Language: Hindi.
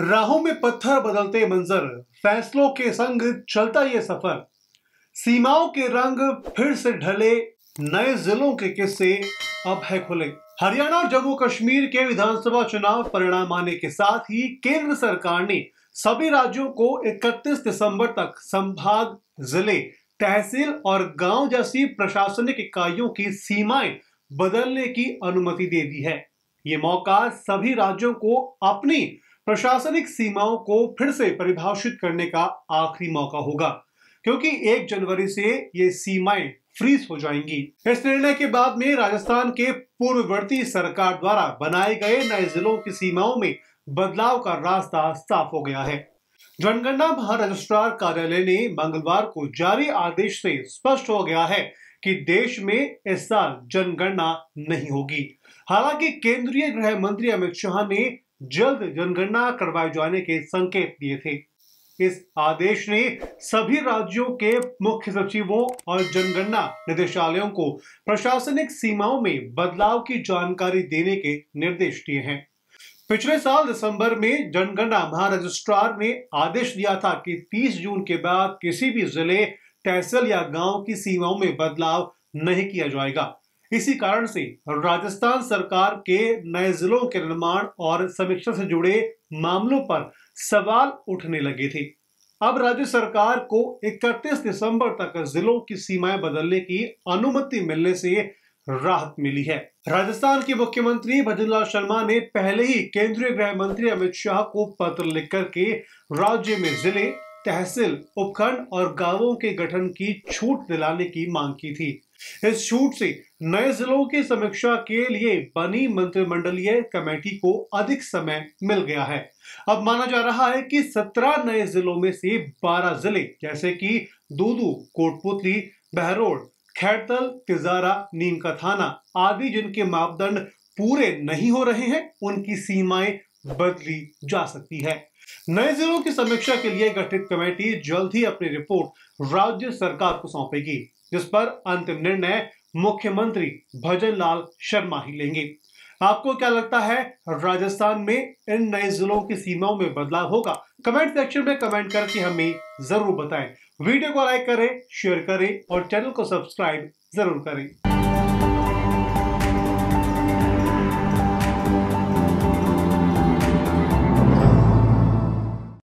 राहों में पत्थर बदलते मंजर, फैसलों के संग चलता ये सफर, सीमाओं के रंग फिर से ढले, नए जिलों के किस्से अब है खुले। हरियाणा और जम्मू कश्मीर के विधानसभा चुनाव परिणाम आने के साथ ही केंद्र सरकार ने सभी राज्यों को 31 दिसंबर तक संभाग, जिले, तहसील और गांव जैसी प्रशासनिक इकाइयों की सीमाएं बदलने की अनुमति दे दी है। ये मौका सभी राज्यों को अपनी प्रशासनिक सीमाओं को फिर से परिभाषित करने का आखिरी मौका होगा, क्योंकि 1 जनवरी से ये सीमाएं फ्रीज हो जाएंगी। इस निर्णय के बाद में राजस्थान के पूर्ववर्ती सरकार द्वारा बनाए गए नए जिलों की सीमाओं में बदलाव का रास्ता साफ हो गया है। जनगणना महारजिस्ट्रार कार्यालय ने मंगलवार को जारी आदेश से स्पष्ट हो गया है कि देश में इस साल जनगणना नहीं होगी। हालांकि केंद्रीय गृह मंत्री अमित शाह ने जल्द जनगणना करवाए जाने के संकेत दिए थे। इस आदेश ने सभी राज्यों के मुख्य सचिवों और जनगणना निदेशालयों को प्रशासनिक सीमाओं में बदलाव की जानकारी देने के निर्देश दिए हैं। पिछले साल दिसंबर में जनगणना महारजिस्ट्रार ने आदेश दिया था कि 30 जून के बाद किसी भी जिले, तहसील या गांव की सीमाओं में बदलाव नहीं किया जाएगा। इसी कारण से राजस्थान सरकार के नए जिलों के निर्माण और समीक्षा से जुड़े मामलों पर सवाल उठने लगे थे। अब राज्य सरकार को 31 दिसंबर तक जिलों की सीमाएं बदलने की अनुमति मिलने से राहत मिली है। राजस्थान के मुख्यमंत्री भजनलाल शर्मा ने पहले ही केंद्रीय गृह मंत्री अमित शाह को पत्र लिखकर के राज्य में जिले, तहसील, उपखंड और गांवों के गठन की छूट दिलाने की मांग की थी। इस छूट से नए जिलों की समीक्षा के लिए बनी मंत्रिमंडलीय कमेटी को अधिक समय मिल गया है। अब माना जा रहा है कि 17 नए जिलों में से 12 जिले जैसे कि दूदू, कोटपुतली, बहरोड, खैरतल, तिजारा, नीम का थाना आदि जिनके मापदंड पूरे नहीं हो रहे हैं, उनकी सीमाएं बदली जा सकती है। नए जिलों की समीक्षा के लिए गठित कमेटी जल्द ही अपनी रिपोर्ट राज्य सरकार को सौंपेगी, जिस पर अंतिम निर्णय मुख्यमंत्री भजनलाल शर्मा ही लेंगे। आपको क्या लगता है, राजस्थान में इन नए जिलों की सीमाओं में बदलाव होगा? कमेंट सेक्शन में कमेंट करके हमें जरूर बताएं। वीडियो को लाइक करें, शेयर करें और चैनल को सब्सक्राइब जरूर करें।